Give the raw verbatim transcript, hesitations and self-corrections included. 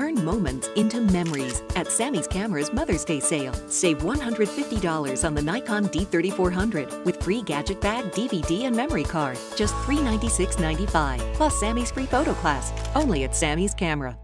Turn moments into memories at Samy's Camera's Mother's Day sale. Save one hundred fifty dollars on the Nikon D thirty-four hundred with free gadget bag, D V D, and memory card. Just three hundred ninety-six ninety-five. Plus Samy's free photo class. Only at Samy's Camera.